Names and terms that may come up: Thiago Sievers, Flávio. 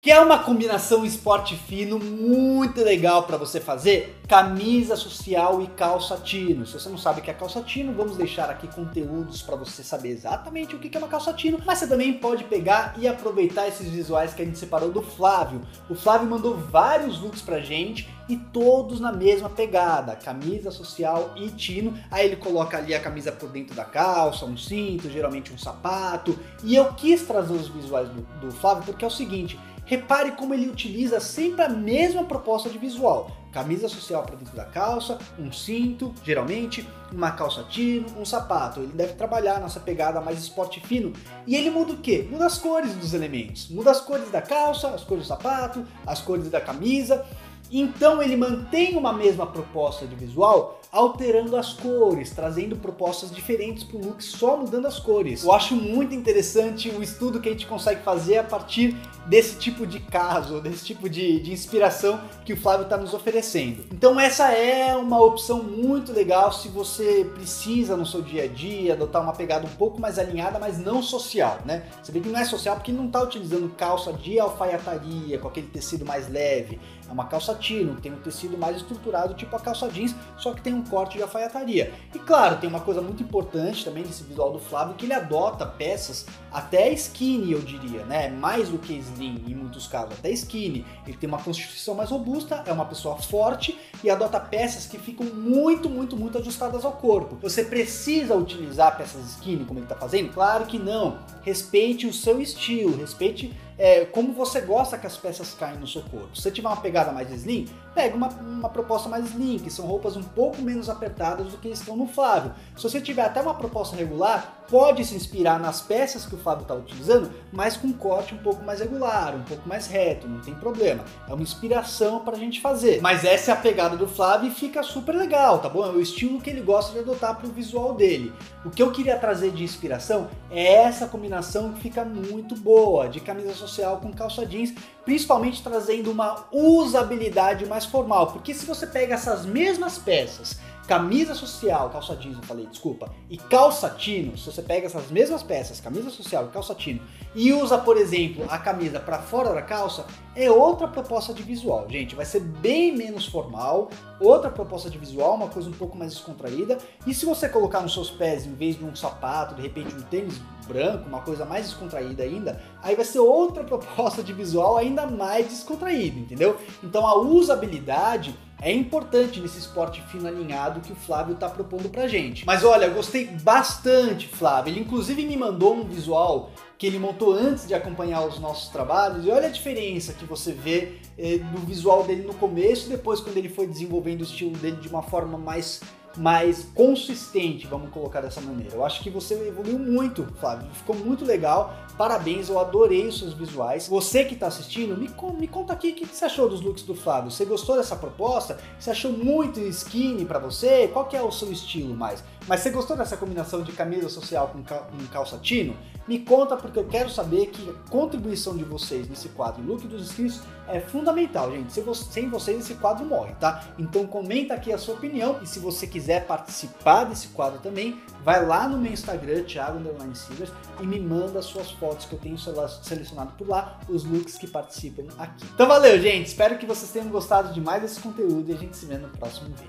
Que é uma combinação esporte fino muito legal para você fazer camisa social e calça tino. Se você não sabe o que é calça tino, vamos deixar aqui conteúdos para você saber exatamente o que é uma calça tino, mas você também pode pegar e aproveitar esses visuais que a gente separou do Flávio. O Flávio mandou vários looks pra gente e todos na mesma pegada, camisa social e tino. Aí ele coloca ali a camisa por dentro da calça, um cinto, geralmente um sapato. E eu quis trazer os visuais do Flávio porque é o seguinte, repare como ele utiliza sempre a mesma proposta de visual. Camisa social para dentro da calça, um cinto, geralmente, uma calça tino, um sapato. Ele deve trabalhar a nossa pegada mais esporte fino. E ele muda o quê? Muda as cores dos elementos. Muda as cores da calça, as cores do sapato, as cores da camisa. Então ele mantém uma mesma proposta de visual, alterando as cores, trazendo propostas diferentes para o look, só mudando as cores. Eu acho muito interessante o estudo que a gente consegue fazer a partir desse tipo de caso, desse tipo de inspiração que o Flávio está nos oferecendo. Então essa é uma opção muito legal se você precisa no seu dia a dia adotar uma pegada um pouco mais alinhada, mas não social, né? Você vê que não é social porque não está utilizando calça de alfaiataria, com aquele tecido mais leve. É uma calça tino, tem um tecido mais estruturado, tipo a calça jeans, só que tem um corte de alfaiataria. E claro, tem uma coisa muito importante também nesse visual do Flávio, que ele adota peças até skinny, eu diria, né? Mais do que slim, em muitos casos, até skinny. Ele tem uma constituição mais robusta, é uma pessoa forte e adota peças que ficam muito ajustadas ao corpo. Você precisa utilizar peças skinny como ele tá fazendo? Claro que não. Respeite o seu estilo, respeite como você gosta que as peças caem no seu corpo. Se você tiver uma pegada mais slim, pega uma proposta mais slim, que são roupas um pouco menos apertadas do que estão no Flávio. Se você tiver até uma proposta regular, pode se inspirar nas peças que o Flávio está utilizando, mas com um corte um pouco mais regular, um pouco mais reto, não tem problema. É uma inspiração para a gente fazer. Mas essa é a pegada do Flávio e fica super legal, tá bom? É o estilo que ele gosta de adotar para o visual dele. O que eu queria trazer de inspiração é essa combinação que fica muito boa, de camisa social com calça jeans, principalmente trazendo uma usabilidade mais formal, porque se você pega essas mesmas peças, camisa social, calça jeans, eu falei, desculpa, e calça tino, se você pega essas mesmas peças, camisa social e calça tino, e usa, por exemplo, a camisa para fora da calça, é outra proposta de visual, gente, vai ser bem menos formal, outra proposta de visual, uma coisa um pouco mais descontraída, e se você colocar nos seus pés, em vez de um sapato, de repente um tênis branco, uma coisa mais descontraída ainda, aí vai ser outra proposta de visual ainda mais descontraída, entendeu? Então a usabilidade é importante nesse esporte fino alinhado que o Flávio está propondo pra gente. Mas olha, eu gostei bastante, Flávio. Ele inclusive me mandou um visual que ele montou antes de acompanhar os nossos trabalhos, e olha a diferença que você vê no visual dele no começo, depois quando ele foi desenvolvendo o estilo dele de uma forma mais consistente, vamos colocar dessa maneira. Eu acho que você evoluiu muito, Flávio, ficou muito legal, parabéns, eu adorei os seus visuais. Você que está assistindo, me conta aqui o que você achou dos looks do Flávio, você gostou dessa proposta? Você achou muito skinny para você? Qual que é o seu estilo mais? Mas você gostou dessa combinação de camisa social com calça tino? Me conta, porque eu quero saber que a contribuição de vocês nesse quadro Look dos Inscritos é fundamental, gente. Sem vocês esse quadro morre, tá? Então comenta aqui a sua opinião, e se você quiser participar desse quadro também, vai lá no meu Instagram, Thiago_Sievers, e me manda suas fotos que eu tenho selecionado por lá, os looks que participam aqui. Então valeu, gente! Espero que vocês tenham gostado demais desse conteúdo e a gente se vê no próximo vídeo.